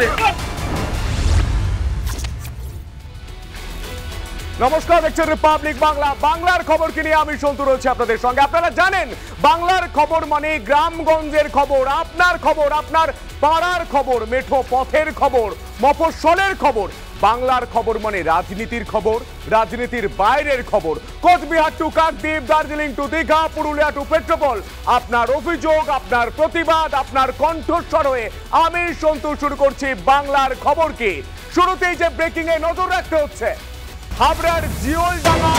नमस्कार देखছেন রিপাবলিক বাংলা বাংলার খবর কি নিয়ে আমি সন্তু রয়েছি আপনাদের সঙ্গে। আপনারা জানেন বাংলার খবর মানে গ্রামগঞ্জের খবর, আপনার পাড়ার খবর, মেঠো পথের খবর, মফস্বলের খবর। বাংলার খবর মানে রাজনীতির খবর, রাজনীতির বাইরের খবর। Coochbehar to Kakdwip, Darjeeling to Digha, Purulia to Petrapole, আপনার অভিযোগ, আপনার প্রতিবাদ, আপনার কণ্ঠস্বর হয়ে আমি সন্তু শুরু করছি বাংলার খবর কি। শুরুতেই যে ব্রেকিং এ নজর রাখতে হচ্ছে, হাবড়ার জিওলডাঙ্গা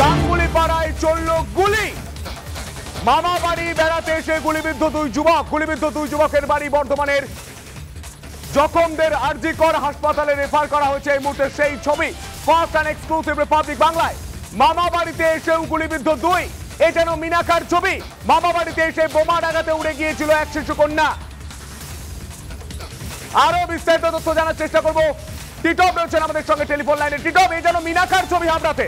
গাঙ্গুলি পাড়ায় চলল গুলি। মামা বাড়ি বেড়াতে এসে গুলিবিদ্ধ দুই যুবকের বাড়ি বর্ধমানের। জখমদের আরজিকর হাসপাতালে রেফার করা হয়েছে। এই মুহূর্তে সেই ছবি ফার্স্ট অ্যান্ড এক্সক্লুসিভ রিপাবলিক বাংলায়। মামা বাড়িতে এসেও গুলিবিদ্ধ দুই, এ যেন মিনাকার ছবি। মামা বাড়িতে এসে বোমা ডাকাতে উড়ে গিয়েছিল এক শিশুকন্যা। আরো বিস্তারিত তথ্য জানার চেষ্টা করবো। টিটপ রয়েছেন আমাদের সঙ্গে টেলিফোন লাইনে। টিটপ, এই যেন মিনাকার ছবি হাবড়াতে।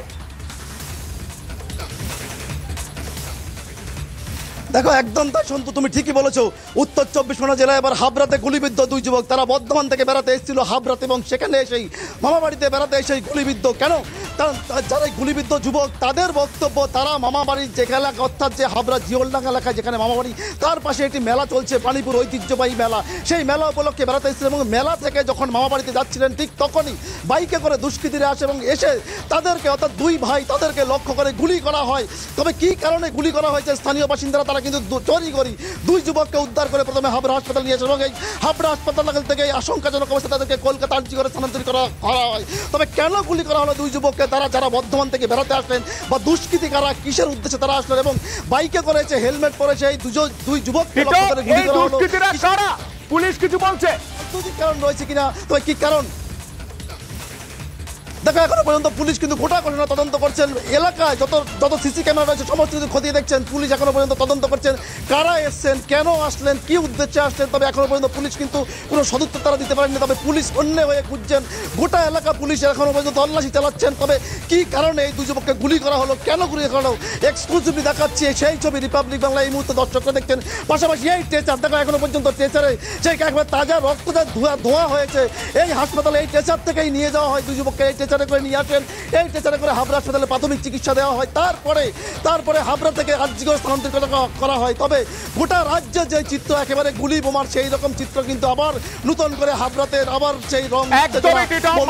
দেখো, একদম তাই সন্তু, তুমি ঠিকই বলেছো। উত্তর চব্বিশ পরগনা জেলায় এবার হাবড়াতে গুলিবিদ্ধ দুই যুবক। তারা বর্ধমান থেকে বেড়াতে এসেছিল হাবড়াতে, এবং সেখানে এসেই মামা বাড়িতে বেড়াতে এসেই গুলিবিদ্ধ। কেন? কারণ যারা গুলিবিদ্ধ যুবক, তাদের বক্তব্য তারা মামা বাড়ির যে এলাকা, অর্থাৎ যে হাবড়া জিওলডাঙ্গা এলাকায় যেখানে মামা বাড়ি, তার পাশে একটি মেলা চলছে, পানিপুর ঐতিহ্যবাহী মেলা। সেই মেলা উপলক্ষে বেড়াতে এসেছিলেন এবং মেলা থেকে যখন মামা বাড়িতে যাচ্ছিলেন ঠিক তখনই বাইকে করে দুষ্কৃতীরা আসে এবং এসে তাদেরকে, অর্থাৎ দুই ভাই, তাদেরকে লক্ষ্য করে গুলি করা হয়। তবে কী কারণে গুলি করা হয়েছে স্থানীয় বাসিন্দারা তারা কিন্তু চুরি করে দুই যুবককে উদ্ধার করে প্রথমে হাবড়া হাসপাতাল নিয়ে আসে এবং এই হাবড়া হাসপাতাল থেকে আশঙ্কাজনক অবস্থায় তাদেরকে কলকাতা আরজি করে স্থানান্তরিত করা হয়। তবে কেন গুলি করা হলো দুই যুবককে? তারা যারা বর্ধমান থেকে বেড়াতে আসলেন বা দুষ্কৃতী কারা, কিসের উদ্দেশ্যে তারা আসলেন এবং বাইকে করেছে, হেলমেট পরেছে এই দুই যুবককে গুলি করা হলো। পুলিশ কিছু বলছে কি কারণ রয়েছে কিনা? তবে কি কারণ দেখো, এখনো পর্যন্ত পুলিশ কিন্তু গোটা ঘটনা তদন্ত করছেন। এলাকায় যত সিসি ক্যামেরা রয়েছে সমস্ত কিছু খতিয়ে দেখছেন। পুলিশ এখনো পর্যন্ত তদন্ত করছেন কারা এসছেন, কেন আসলেন, কি উদ্দেশ্যে আসলেন। তবে এখনো পর্যন্ত পুলিশ কিন্তু কোনো সদুত্তর তারা দিতে পারেননি। তবে পুলিশ অন্য হয়ে খুঁজছেন গোটা এলাকা, পুলিশ এখনো পর্যন্ত তল্লাশি চালাচ্ছেন। তবে কি কারণে এই দুই যুবককে গুলি করা হলো, কেন গুলি করা হলো, এক্সক্লুসিভলি দেখাচ্ছি সেই ছবি রিপাবলিক বাংলা এই মুহূর্তে দর্শকরা দেখছেন। পাশাপাশি এই ট্রেচার দেখো, এখনো পর্যন্ত ট্রেচারে সেই একবার তাজা রক্ত যা ধোয়া হয়েছে এই হাসপাতালে, এই ট্রেচার থেকেই নিয়ে যাওয়া হয় দুই যুবককে। এই ট্রেচারে করে নিয়ে আসেন, এই ট্রেচারে করে হাবড়া হাসপাতালে প্রাথমিক চিকিৎসা দেওয়া হয়। তারপরে হাবড়া থেকে আরজিকর স্থানান্তরিত করা হয়। তবে গোটা রাজ্যে যে চিত্র, একেবারে গুলি বোমার সেই রকম চিত্র কিন্তু আবার নতুন করে হাবড়াতে আবার সেই রং।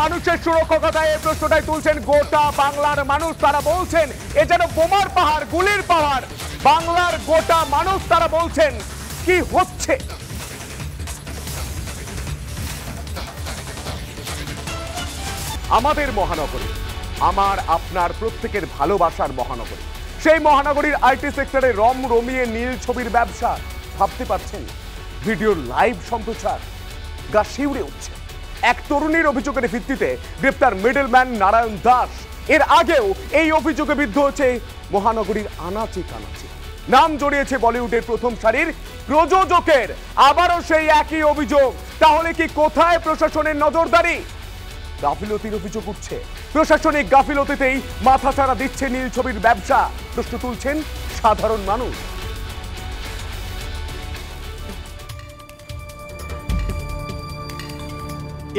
মানুষের সুরক্ষায় এই প্রশ্নটাই তুলছেন গোটা বাংলার মানুষ। তারা বলছেন এ যেন বোমার পাহাড়, গুলির পাহাড়। বাংলার গোটা মানুষ তারা বলছেন কি হচ্ছে। আমাদের মহানগরী, আমার আপনার প্রত্যেকের ভালোবাসার মহানগরী, সেই মহানগরীর আইটি সেক্টরে রমরমিয়ে নীল ছবির ব্যবসা। ভাবতে পারছেন ভিডিওর লাইভ সম্প্রচার গা শিউরে উঠছে। এক তরুণীর অভিযোগের ভিত্তিতে গ্রেপ্তার মিডলম্যান নারায়ণ দাস। এর আগেও এই অভিযোগে বিদ্ধ হচ্ছে মহানগরীর আনাচে কানাচে। নাম জড়িয়েছে বলিউডের প্রথম সারির প্রযোজকের। আবারও সেই একই অভিযোগ। তাহলে কি কোথায় প্রশাসনের নজরদারি? গাফিলতির অভিযোগ উঠছে। প্রশাসনিক গাফিলতিতেই মাথাচাড়া দিচ্ছে নীল ছবির ব্যবসা, প্রশ্ন তুলছেন সাধারণ মানুষ।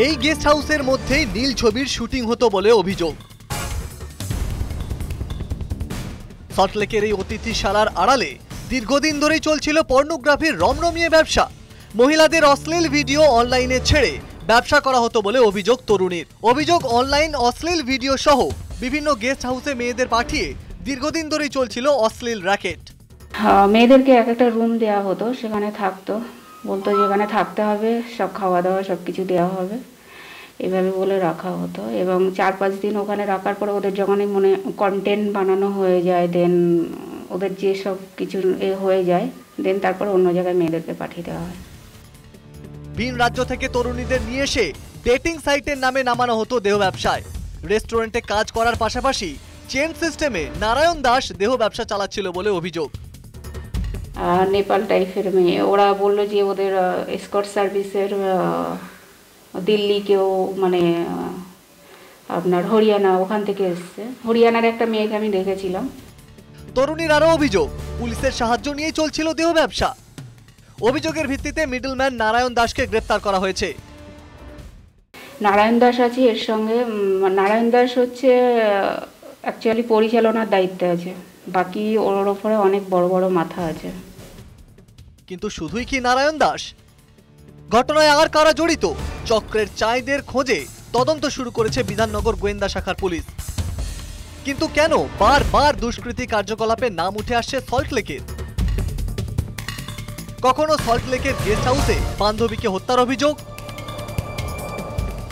এই গেস্ট হাউসের মধ্যেই নীল ছবির শুটিং হতো বলে অভিযোগ। সল্টলেকের এই অতিথিশালার আড়ালে দীর্ঘদিন ধরেই চলছিল পর্নোগ্রাফির রমরমিয়ে ব্যবসা। মহিলাদের অশ্লীল ভিডিও অনলাইনে ছেড়ে ব্যবসা করা হতো বলে অভিযোগ তরুণীর। অভিযোগ, অনলাইন অশ্লীল ভিডিও সহ বিভিন্ন গেস্ট হাউসে মেয়েদের পাঠিয়ে দীর্ঘদিন ধরেই চলছিল অশ্লীল র্যাকেট। মেয়েদেরকে এক একটা রুম দেওয়া হতো, সেখানে থাকতো, বলতো যেখানে থাকতে হবে, সব খাওয়া দাওয়া সব কিছু দেওয়া হবে, এভাবে বলে রাখা হতো। এবং 4-5 দিন ওখানে রাখার পরে ওদের যখন মনে কন্টেন্ট বানানো হয়ে যায়, দেন ওদের যে সব কিছু এ হয়ে যায়, দেন তারপর অন্য জায়গায় মেয়েদেরকে পাঠিয়ে দেওয়া হয়। ভিন রাজ্য থেকে তরুণীদের নিয়ে এসে ডেটিং সাইটের নামে নামানো হতো দেহ ব্যবসায়। রেস্টুরেন্টে কাজ করার পাশাপাশি চেইন সিস্টেমে নারায়ণ দাস দেহ ব্যবসা চালাচ্ছিল বলে অভিযোগ। নেপাল টাইপের মেয়ে, ওরা বলল যে ওদের এসকর্ট সার্ভিসের দিল্লি কেউ, মানে আপনার হরিয়ানা, ওখান থেকে এসছে। হরিয়ানার একটা মেয়েকে আমি দেখেছিলাম। তরুণীর আরও অভিযোগ, পুলিশের সাহায্য নিয়ে চলছিল দেহ ব্যবসা। অভিযোগের ভিত্তিতে মিডলম্যান নারায়ণ দাসকে গ্রেপ্তার করা হয়েছে। नारायण दास आछे एर संगे नारायण दास होच्छे एक्चुअली परिचालनार दायित्व आछे बाकी ओर उपरे अनेक बड़ बड़ माथा आछे किन्तु शुधुई कि नारायण दास घटनाय आर कारा जड़ित चक्रेर चाइदेर खोजे तदंत शुरू करेछे विधाननगर गोयेन्दा शाखार पुलिस किन्तु केनो बार बार दुष्कृति कार्यकलापे नाम उठे आसछे सल्टलेकेर कखनो सल्टलेकेर गेस्ट हाउसे बान्धबीके हत्यार अभियोग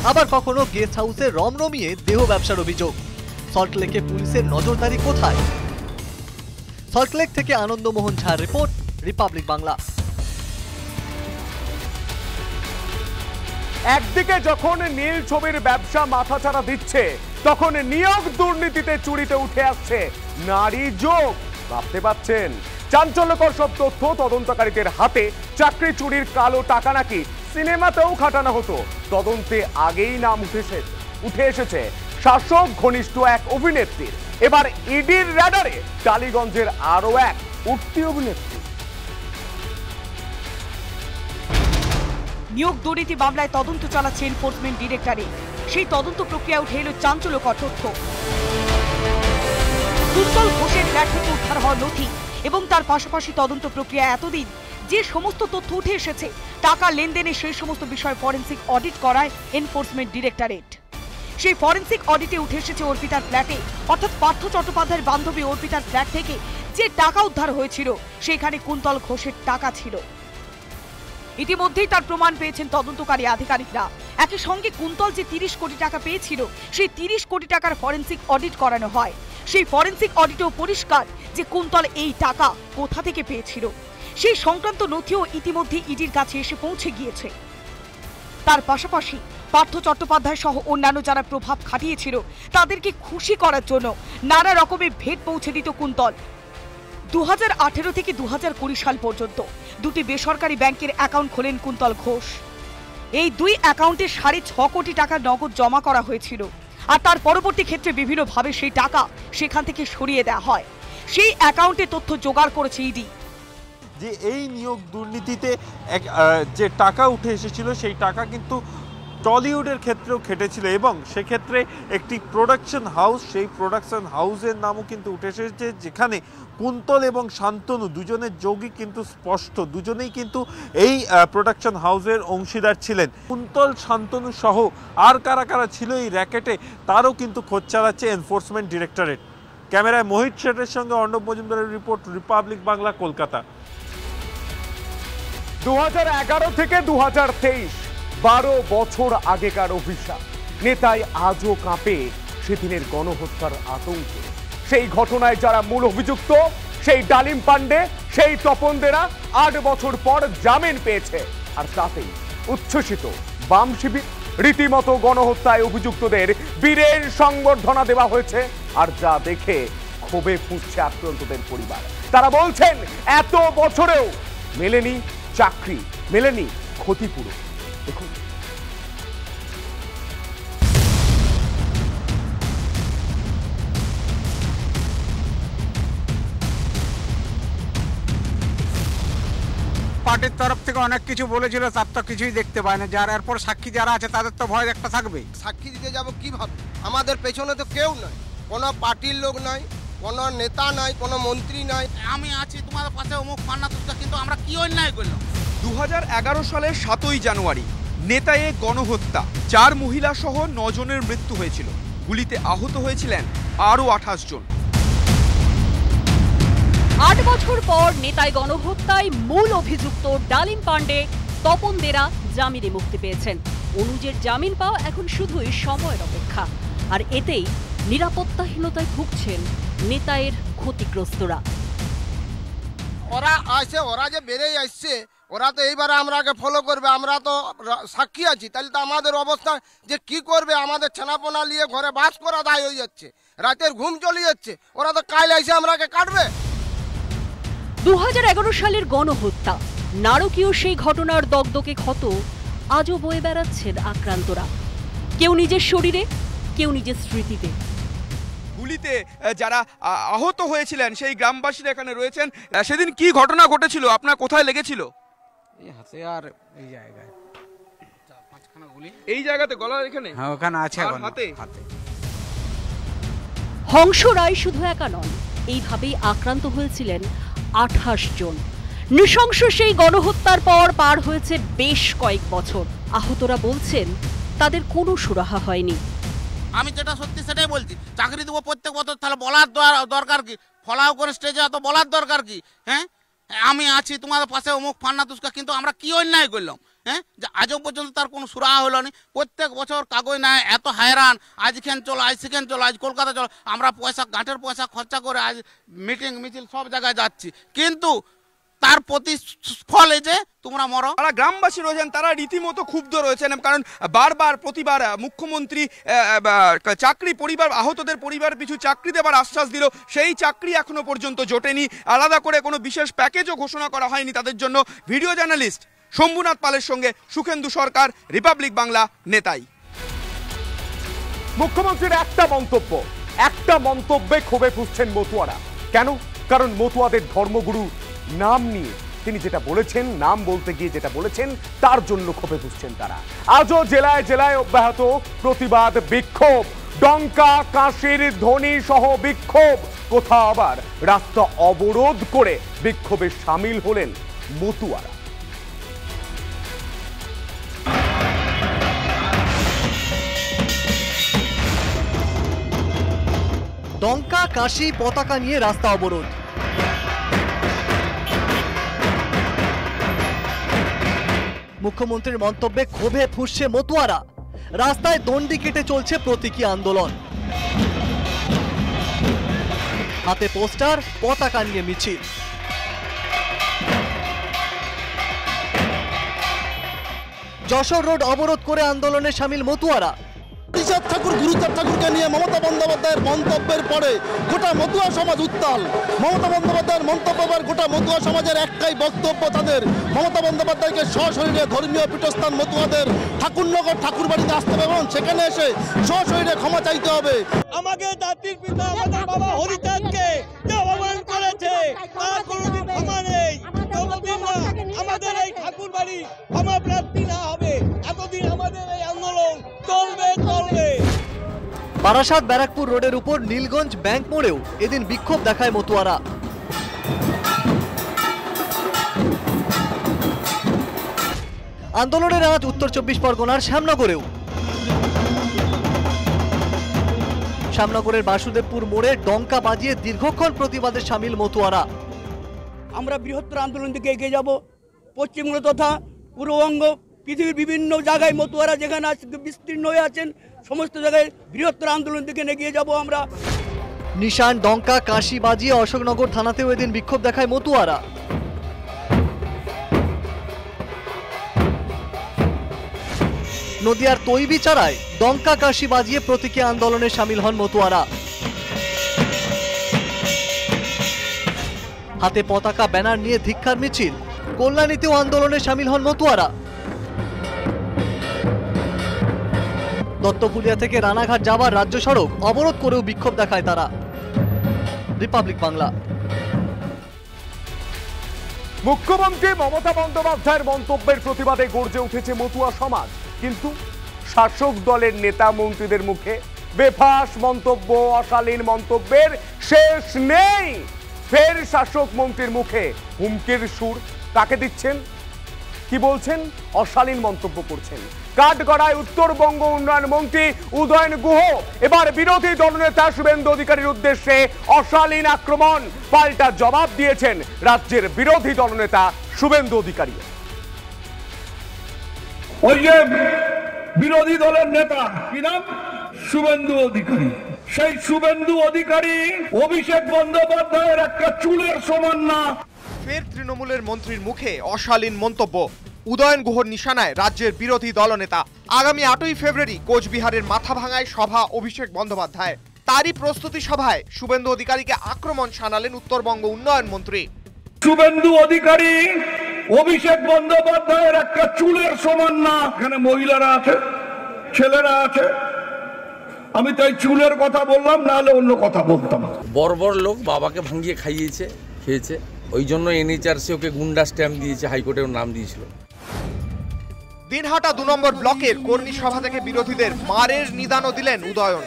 आबार कखनो गेस्ट हाउसे रमरमिये देह व्यवसार अभियोग सल्टलेके पुलिसेर नजरदारी कोथाय सल्टलेक थेके आनंदमोहन झार रिपोर्ट रिपब्लिक बांगला একদিকে যখন নীল ছবির ব্যবসা মাথাছাড়া দিচ্ছে তখন নিয়োগ দুর্নীতিতে চুরিতে উঠে আসছে নারী যোগ ভাবতে পাচ্ছেন চাঞ্চল্যকর সব তথ্য তদন্তকারীদের হাতে চাকরি চুরির কালো টাকা নাকি সিনেমাতেও খাটানো হতো তদন্তে আগেই নাম উঠে এসেছে শাসক ঘনিষ্ঠ এক অভিনেত্রীর এবার ইডির রাডারে টালিগঞ্জের আরও এক উঠতি অভিনেত্রী নিয়োগ দুর্নীতি মামলায় তদন্ত চালাচ্ছে এনফোর্সমেন্ট ডিরেক্টরেট সেই তদন্ত প্রক্রিয়া উঠে এলো চাঞ্চল্যকর তথ্য দুর্বল ঘোষের ফ্ল্যাট থেকে উদ্ধার হওয়া নথি এবং তার পাশাপাশি তদন্ত প্রক্রিয়া এতদিন যে সমস্ত তথ্য উঠে এসেছে টাকা লেনদেনে সেই সমস্ত বিষয় ফরেন্সিক অডিট করায় এনফোর্সমেন্ট ডিরেক্টরেট সেই ফরেন্সিক অডিটে উঠে এসেছে অর্পিতার ফ্ল্যাটে অর্থাৎ পার্থ চট্টোপাধ্যায়ের বান্ধবী অর্পিতার ফ্ল্যাট থেকে যে টাকা উদ্ধার হয়েছিল সেখানে কুন্তল ঘোষের টাকা ছিল ইতিমধ্যেই তার প্রমাণ পেয়েছেন তদন্তকারী আধিকারিকরা একই সঙ্গে কুন্তল যে ৩০ কোটি টাকা পেয়েছিল সেই ৩০ কোটি টাকার ফরেনসিক অডিট করানো হয় সেই ফরেনসিক অডিটেও পরিষ্কার যে কুন্তল এই টাকা কোথা থেকে পেয়েছিল সেই সংক্রান্ত নথিও ইতিমধ্যে ইডির কাছে এসে পৌঁছে গিয়েছে তার পাশাপাশি পার্থ চট্টোপাধ্যায় সহ অন্যান্য যারা প্রভাব খাটিয়েছিল তাদেরকে খুশি করার জন্য নানা রকমের ভেট পৌঁছে দিত কুন্তল 2018 থেকে 2020 সাল পর্যন্ত দুটি বেসরকারি ব্যাংকের অ্যাকাউন্ট খোলেন কুন্তল ঘোষ এই দুই অ্যাকাউন্টে ৬.৫ কোটি টাকা নগদ জমা করা হয়েছিল আর তার পরবর্তী ক্ষেত্রে বিভিন্নভাবে সেই টাকা সেখান থেকে সরিয়ে দেওয়া হয় সেই অ্যাকাউন্টে তথ্য জোগাড় করেছে ইডি যে এই নিয়োগ দুর্নীতিতে যে টাকা উঠে এসেছিল সেই টাকা কিন্তু টলিউডের ক্ষেত্রেও খেটেছিল এবং সেক্ষেত্রে একটি প্রোডাকশন হাউস সেই প্রোডাকশন হাউসের নামও কিন্তু উঠে এসেছে যেখানে কুন্তল এবং শান্তনু দুজনের যোগই কিন্তু স্পষ্ট দুজনেই কিন্তু এই প্রোডাকশন হাউসের অংশীদার ছিলেন কুন্তল শান্তনু সহ আর কারা কারা ছিল এই র্যাকেটে তারও কিন্তু খোঁজ চালাচ্ছে এনফোর্সমেন্ট ডিরেক্টরেট ক্যামেরায় মোহিত শেঠের সঙ্গে অর্ণব মজুমদারের রিপোর্ট রিপাবলিক বাংলা কলকাতা 2011 থেকে 2023 12 বছর আগেকার অভিশাপ নেতাই আজও কাঁপে সেদিনের গণহত্যার আতঙ্কে সেই ঘটনায় যারা মূল অভিযুক্ত সেই ডালিম পান্ডে সেই তপনদেরা ৮ বছর পর জামিন পেয়েছে আর তাতেই উচ্ছ্বসিত বাম শিবির রীতিমতো গণহত্যায় অভিযুক্তদের বীরের সংবর্ধনা দেওয়া হয়েছে আর যা দেখে ক্ষোভে ফুঁসছে আক্রান্তদের পরিবার তারা বলছেন এত বছরেও মেলেনি চাকরি মেলেনি ক্ষতিপূরণ পার্টির तरफ থেকে অনেক কিছু বলেছিল তার তো কিছুই দেখতে পায় না যারা এরপর সাক্ষী যারা আছে তাদের তো ভয় একটা থাকবে সাক্ষী দিতে যাব কিভাবে আমাদের পেছনে তো কেউ নাই কোনো পার্টির লোক নাই কোনো নেতা নাই কোনো মন্ত্রী নাই আমি আছি তোমার পাশে অমুক পান্না তুষটা কিন্তু আমরা কি অন্যায় করলাম 2011 সালে 7ই জানুয়ারি নেতায়ে গণহত্যা 4 মহিলা সহ 9 জনের মৃত্যু হয়েছিল গুলিতে আহত হয়েছিলেন আরও 28 জন 8 বছর পর নেতায় গণহত্যায় মূল অভিযুক্ত ডালিম পান্ডে তপন দেরা জামিনে মুক্তি পেয়েছেন অনুজের জামিন পাওয়া এখন শুধুই সময়ের অপেক্ষা আর এতেই নিরাপত্তাহীনতায় ভুগছেন নেতায়ের ক্ষতিগ্রস্তরা ওরা আসে ওরা যে বেরিয়ে আসছে ওরা তো এইবারে আমরাকে ফলো করবে আমরা তো সাক্ষী আছি তাহলে তো আমাদের অবস্থা যে কি করবে আমাদের ছানাপোনা নিয়ে ঘরে বাস করা দায় হয়ে যাচ্ছে রাতের ঘুম চলে যাচ্ছে ওরা তো কাল এসে আমরাকে কাটবে 2011 সালের গণহত্যা নারকীয় সেই ঘটনার দগদগে ক্ষত আজও বয়ে বেড়াচ্ছেন আক্রান্তরা কেউ নিজের শরীরে কেউ নিজের স্মৃতিতে গুলিতে যারা আহত হয়েছিলেন সেই গ্রামবাসীরা এখানে রয়েছেন সেদিন কি ঘটনা ঘটেছিল আপনার কোথায় লেগেছিল ये हथियार ये आएगा এই জায়গাতে গলার এখানে হ্যাঁ ওখানে আছে এখন হাতে হাতে হংস রায় শুধু একা নন এইভাবেই আক্রান্ত হয়েছিলেন 28 জন নৃশংস সেই গণহত্যার পর পার হয়েছে বেশ কয়েক বছর আহতরা বলছেন তাদের কোনো সুরাহা হয়নি আমি যেটা সত্যি সেটাই বলছি চাকরি দেব প্রত্যেক বছর তাহলে বলার দরকার কি ফলাও করে স্টেজে এত বলার দরকার কি হ্যাঁ আমি আছি তোমাদের পাশে অমুক ফান্না তুস্কা কিন্তু আমরা কি অন্যায় করলাম হ্যাঁ যে আজও পর্যন্ত তার কোনো সুরাহা হলো না প্রত্যেক বছর কাগজ না এত হায়রান আজখান চলো আজ সেখান চলো আজ কলকাতা চলো আমরা পয়সা গাঁটের পয়সা খরচা করে আজ মিটিং মিছিল সব জায়গায় যাচ্ছি কিন্তু তার প্রতিফলে যে তোমরা মরো যারা গ্রামবাসী রয়েছেন তারা রীতিমতো ক্ষুব্ধ রয়েছেন কারণ বারবার প্রতিবার মুখ্যমন্ত্রী চাকরি পরিবার আহতদের পরিবার পিছু চাকরি দেবার আশ্বাস দিল সেই চাকরি এখনো পর্যন্ত জোটেনি আলাদা করে কোনো বিশেষ প্যাকেজও ঘোষণা করা হয়নি তাদের জন্য ভিডিও জার্নালিস্ট শম্ভুনাথ পালের সঙ্গে সুখেন্দু সরকার রিপাবলিক বাংলা নেতাই মুখ্যমন্ত্রীর একটা মন্তব্যে ক্ষোভে ফুঁসছেন মতুয়ারা কেন কারণ মতুয়াদের ধর্মগুরু নাম নিয়ে তিনি যেটা বলেছেন নাম বলতে গিয়ে যেটা বলেছেন তার জন্য ক্ষোভে ফুঁসছেন তারা আজও জেলায় জেলায় অব্যাহত প্রতিবাদ বিক্ষোভ ডঙ্কা কাঁসির ধ্বনি সহ বিক্ষোভ কোথাও আবার রাস্তা অবরোধ করে বিক্ষোভে সামিল হলেন মতুয়ারা ডঙ্কা কাশি পতাকা নিয়ে রাস্তা অবরোধ মুখ্যমন্ত্রীর মন্তব্যে ক্ষোভে ফুঁসছে মতুয়ারা রাস্তায় দণ্ডি কেটে চলছে প্রতীকী আন্দোলন হাতে পোস্টার পতাকা নিয়ে মিছিল যশোর রোড অবরোধ করে আন্দোলনে সামিল মতুয়ারা ঠাকুর গুরুচাঁদ ঠাকুরকে নিয়ে মমতা বন্দ্যোপাধ্যায়ের মন্তব্যের পরে গোটা মতুয়া সমাজ উত্তাল মমতা বন্দ্যোপাধ্যায়ের মন্তব্য আবার গোটা মতুয়া সমাজের একটাই বক্তব্য তাদের মমতা বন্দ্যোপাধ্যায়কে সশরীরে ধর্মীয় পীঠস্থান মতুয়াদের ঠাকুরনগর ঠাকুর বাড়িতে আসতে হবে এবং সেখানে এসে সশরীরে ক্ষমা চাইতে হবে আমাদের জাতির পিতা আমাদের বাবা হরিচাঁদকে যে অপমান করেছে তার কোনোদিন ক্ষমা নেই ততদিন না আমাদের এই ঠাকুর বাড়ি ক্ষমা প্রার্থী না হবে এতদিন আমাদের এই আন্দোলন চলবে বারাসাত ব্যারাকপুর রোডের উপর নীলগঞ্জ ব্যাংক মোড়েও এদিন বিক্ষোভ দেখায় মতুয়ারা আন্দোলনের আজ উত্তর চব্বিশ পরগনার শ্যামনগরেও শ্যামনগরের বাসুদেবপুর মোড়ে ডঙ্কা বাজিয়ে দীর্ঘক্ষণ প্রতিবাদে সামিল মতুয়ারা আমরা বৃহত্তর আন্দোলন থেকে এগিয়ে যাব পশ্চিমবঙ্গ তথা পূর্ববঙ্গ পৃথিবীর বিভিন্ন জায়গায় মতুয়ারা যেখানে বিস্তীর্ণ হয়ে আছেন সমস্ত জায়গায় বৃহত্তর আন্দোলন দিকে এগিয়ে যাব আমরা নিশান ডঙ্কা কাশি বাজিয়ে অশোকনগর থানাতেও এদিন বিক্ষোভ দেখায় মতুয়ারা নদিয়ার তৈবিচারায় ডঙ্কা কাশি বাজিয়ে প্রতীকী আন্দোলনে সামিল হন মতুয়ারা হাতে পতাকা ব্যানার নিয়ে ধিক্কার মিছিল কল্যাণীতেও আন্দোলনে সামিল হন মতুয়ারা দত্তপুলিয়া থেকে রানাঘাট যাওয়ার রাজ্য সড়ক অবরোধ করেও বিক্ষোভ দেখায় তারা রিপাবলিক বাংলা মুখ্যমন্ত্রী মমতা বন্দ্যোপাধ্যায়ের মন্তব্যের প্রতিবাদে গর্জে উঠেছে মতুয়া সমাজ কিন্তু শাসক দলের নেতা মন্ত্রীদের মুখে বেফাস মন্তব্য অশালীন মন্তব্যের শেষ নেই ফের শাসক মন্ত্রীর মুখে হুমকির সুর কাকে দিচ্ছেন কি বলছেন অশালীন মন্তব্য করছেন কাঠগড়ায় উত্তরবঙ্গ উন্নয়ন মন্ত্রী উদয়ন গুহ এবার বিরোধী দলনেতা শুভেন্দু অধিকারীর উদ্দেশ্যে অশালীন আক্রমণ পাল্টা জবাব দিয়েছেন রাজ্যের বিরোধী দলনেতা শুভেন্দু অধিকারী ওই যে বিরোধী দলের নেতা কি নাম শুভেন্দু অধিকারী সেই শুভেন্দু অধিকারী অভিষেক বন্দ্যোপাধ্যায়ের একটা চুলের সমান না ফের তৃণমূলের মন্ত্রীর মুখে অশালীন মন্তব্য উদয়ন গুহর নিশানায় রাজ্যের বিরোধী দলনেতা আগামী 8ই ফেব্রুয়ারি কোচবিহারের মাথাভাঙায় সভা অভিষেক বন্দ্যোপাধ্যায় তারই প্রস্তুতি সভায় শুভেন্দু অধিকারীকে আক্রমণ শানালেন উত্তরবঙ্গ উন্নয়ন মন্ত্রী শুভেন্দু অধিকারী অভিষেক বন্দ্যোপাধ্যায়ের একটা চুলের সমান না এখানে মহিলারা আছে ছেলেরা আছে আমি তাই চুলের কথা বললাম না হলে অন্য কথা বলতাম বর্বর লোক বাবাকে ভাঙিয়ে খেয়েছে ওই জন্য এনএইচআরসি ওকে গুন্ডা স্ট্যাম্প দিয়েছে হাইকোর্টের নাম দিয়েছিল तीनहाटा दो नम्बर ब्लॉकेर कर्मी सभा थेके बिरोधीदेर मारेर निदानो दिलेन उदयन।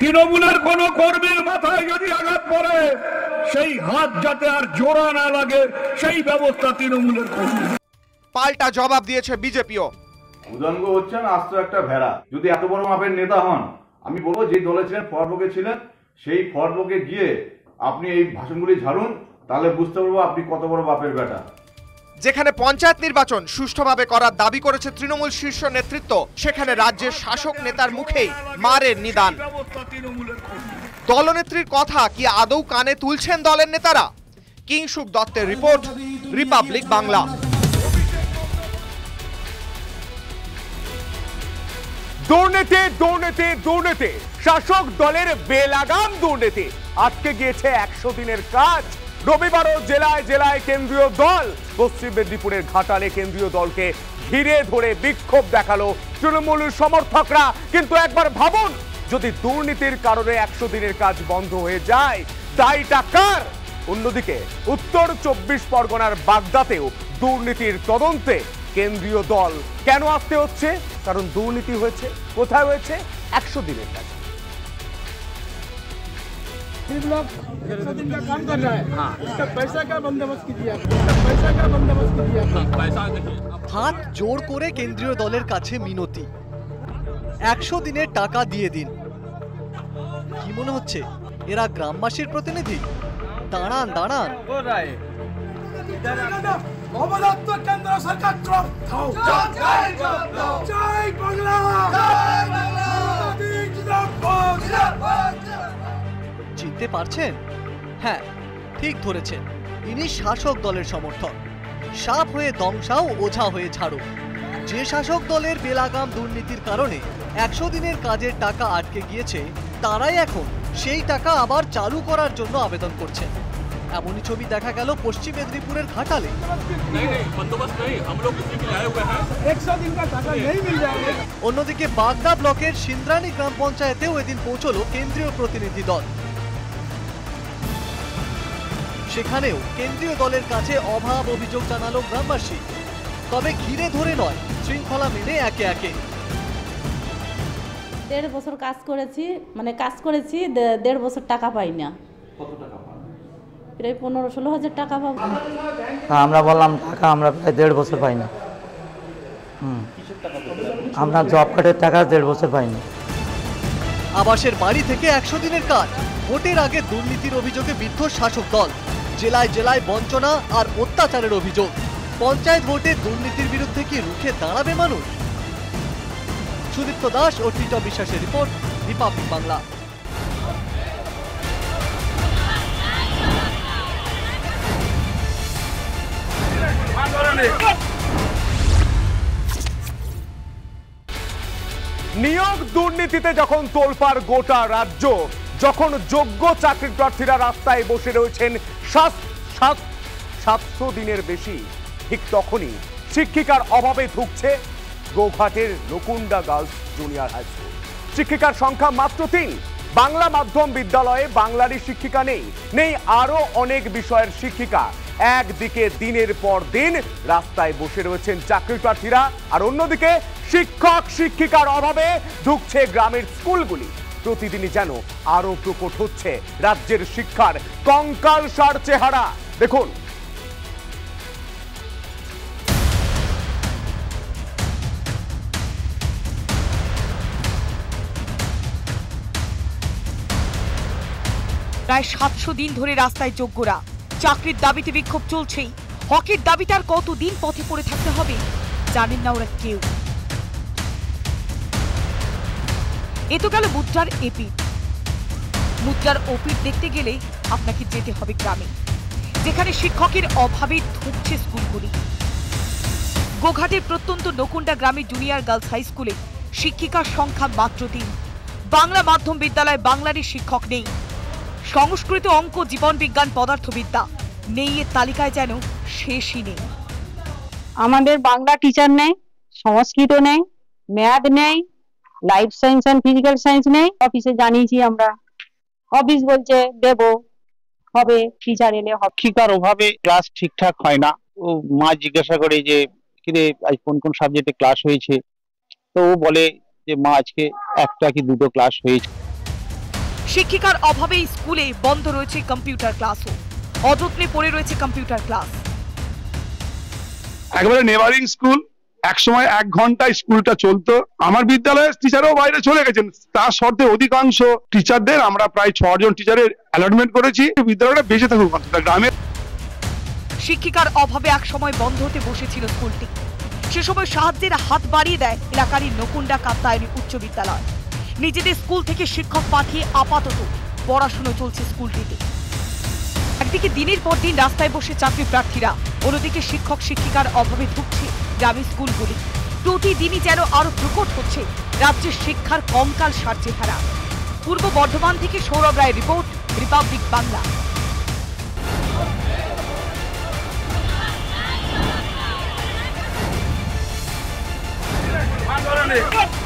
तृणमूलेर कोनो कर्मीर माथाय यदि आघात पड़े सेई हाथ जाते आर जोड़ा ना लागे सेई व्यवस्था तृणमूलेर कर्मी पाल्टा जवाब दिएछे बीजेपीओ। उदंग होच्छेन आस्तो एकटा भेड़ा यदि एत बड़ मापेर नेता हन आमी बोलबो जे दले छिलेन फरबके छिलेन सेई फरबके गिये आपनि एई भाषणगुली झाड़ुन ताहले बुझते पारबो आपनि कत बड़ बापेर बेटा। যেখানে পঞ্চায়েত নির্বাচন সুষ্ঠুভাবে করার দাবি করেছে তৃণমূল শীর্ষ নেতৃত্ব সেখানে রাজ্যের শাসক নেতার মুখেই মারের নিদান। দলনেত্রীর কথা কি আদৌ কানে তুলছেন দলের নেতারা? কিংশুক দত্তের রিপোর্ট, রিপাবলিক বাংলা। দুর্নীতি দুর্নীতি দুর্নীতি, শাসক দলের বেলাগাম দুর্নীতি। আজকে গিয়েছে ১০০ দিনের কাজ। রবিবারও জেলায় জেলায় কেন্দ্রীয় দল। পশ্চিম মেদিনীপুরের ঘাটালে কেন্দ্রীয় দলকে ঘিরে ধরে বিক্ষোভ দেখালো তৃণমূল সমর্থকরা। কিন্তু একবার ভাবুন, যদি দুর্নীতির কারণে ১০০ দিনের কাজ বন্ধ হয়ে যায় দায়টা কার? অন্যদিকে উত্তর ২৪ পরগনার বাগদাতেও দুর্নীতির তদন্তে কেন্দ্রীয় দল কেন আসতে হচ্ছে? কারণ দুর্নীতি হয়েছে। কোথায় হয়েছে? ১০০ দিনের কাজ। लोग 100 दिन का काम कर रहा है। हाँ। पैसा का बंदोबस्त कीजिए। हाथ जोड़ करे केंद्रीय दलेर काछे मिनती, 100 दिनेर टाका दिए दिन। कि मने होच्छे एरा ग्रामबासीर प्रतिनिधि? दाड़ान केंद्र सरकार जय बांग्ला চিনতে পারছেন? হ্যাঁ, ঠিক ধরেছেন, ইনি শাসক দলের সমর্থক। সাপ হয়ে দংশাও ওঝা হয়ে ছাড়ো। যে শাসক দলের বেলাগাম দুর্নীতির কারণে ১০০ দিনের কাজের টাকা আটকে গিয়েছে তারাই এখন সেই টাকা আবার চালু করার জন্য আবেদন করছেন। এমনই ছবি দেখা গেল পশ্চিম মেদিনীপুরের ঘাটালে। অন্যদিকে বাগদা ব্লকের সিন্দ্রানী গ্রাম পঞ্চায়েতেও এদিন পৌঁছলো কেন্দ্রীয় প্রতিনিধি দল। সেখানেও কেন্দ্রীয় দলের কাছে অভাব অভিযোগ জানালো গ্রামবাসী। তবে ঘিরে ধরে নয়, শৃঙ্খলা মেনে একে একে। ১.৫ বছর কাজ করেছি, ১.৫ বছর টাকা পাই না। কত টাকা পাই? প্রায় ১৫-১৬ হাজার টাকা পাবো। হ্যাঁ, আমরা বললাম টাকা আমরা প্রায় ১.৫ বছর পাই না। আমরা জব কার্ডের টাকা ১.৫ বছর পাই না। আবাসের বাড়ি থেকে ১০০ দিনের কাজ। ভোটের আগে দুর্নীতির অভিযোগে বিদ্ধ শাসক দল। জেলায় জেলায় বঞ্চনা আর অত্যাচারের অভিযোগ। পঞ্চায়েত ভোটে দুর্নীতির বিরুদ্ধে কি রুখে দাঁড়াবে মানুষ? সুদীপ্ত দাস ও টিটা বিশ্বাসের রিপোর্ট, রিপাবলিক বাংলা। নিয়োগ দুর্নীতিতে যখন তোলপাড় গোটা রাজ্য, যখন যোগ্য চাকরি প্রার্থীরা রাস্তায় বসে রয়েছেন 700 দিনের বেশি, ঠিক তখনই শিক্ষিকার অভাবে ভুগছে গোঘাটের লকুন্ডা গার্লস জুনিয়র হাইস্কুল। শিক্ষিকার সংখ্যা মাত্র 3। বাংলা মাধ্যম বিদ্যালয়ে বাংলারই শিক্ষিকা নেই, আরও অনেক বিষয়ের শিক্ষিকা। একদিকে দিনের পর দিন রাস্তায় বসে রয়েছেন চাকরি প্রার্থীরা, আর অন্যদিকে শিক্ষক শিক্ষিকার অভাবে ভুগছে গ্রামের স্কুলগুলি। প্রতিদিনই যেন আরো প্রকট হচ্ছে রাজ্যের শিক্ষার কঙ্কালসার চেহারা। দেখুন, প্রায় 700 দিন ধরে রাস্তায় যোগ্যরা। চাকরির দাবিতে বিক্ষোভ চলছেই। হকের দাবিটার কতদিন পথে পড়ে থাকতে হবে জানেন না ওরা কেউ। এ তো গেল মুদ্রার এপি। মুদ্রার ওপির দেখতে গেলে আপনাকে যেতে হবে গ্রামে, যেখানে শিক্ষকের অভাবে ধুঁকছে স্কুলগুলি। গোঘাটের প্রত্যন্ত নকুন্ডা গ্রামে জুনিয়র গার্লস হাই স্কুলে শিক্ষিকার সংখ্যা মাত্র 3। বাংলা মাধ্যম বিদ্যালয়ে বাংলারই শিক্ষক নেই। সংস্কৃত, অঙ্ক, জীবনবিজ্ঞান, পদার্থবিদ্যা নেই, এর তালিকায় যেন শেষই নেই। আমাদের বাংলা টিচার নেই, সংস্কৃত নেই, ম্যাথ নেই, life science and physical science নেই। অফিসে জানিয়েছি আমরা, অফিস বলছে দেব, হবে টিচার এলে। শিক্ষার অভাবে ক্লাস ঠিকঠাক হয় না। ও মা জিজ্ঞাসা করে যে रे आज कौन सबजेक्टे क्लास हो तो बोले माँ आज के एक कि दुटो क्लास हो। शिक्षिकार अभावे स्कूले बंद रयेछे कम्पिउटार क्लासो अजत्ने पड़े रयेछे कम्पिउटार क्लास। एकबारे नेबारिंग स्कूल एक समय एक घंटा स्कूलटा चलतो आमार विद्यालये टीचारও বাইরে চলে গেছেন তার শর্তে অধিকাংশ टीचारদের আমরা প্রায় 6 জন टीचारेर অ্যালটমেন্ট করেছি বিদ্যালয়টা বেঁচে থাকুক অন্তত গ্রামে। শিক্ষিকার অভাবে এক সময় বন্ধ হতে বসেছিল স্কুলটি সেই সময় সাহায্যের হাত বাড়িয়ে দেয় এলাকারই নকুন্ডা কাপ্তায়নি উচ্চ বিদ্যালয়। निजेদের स्कूल থেকে শিক্ষক পাঠিয়ে আপাতত পড়াশোনা চলছে স্কুলটিতে। একদিকে দিনের পর দিন রাস্তায় বসে চাকরি প্রার্থীরা অন্যদিকে শিক্ষক শিক্ষিকার অভাবে ভুগছে গ্রামের স্কুলগুলি। প্রতিদিনই যেন আরো প্রকট হচ্ছে রাজ্যের শিক্ষার কঙ্কাল সারছে ধারা। পূর্ব বর্ধমান থেকে সৌরভ রায়ের রিপোর্ট, রিপাবলিক বাংলা।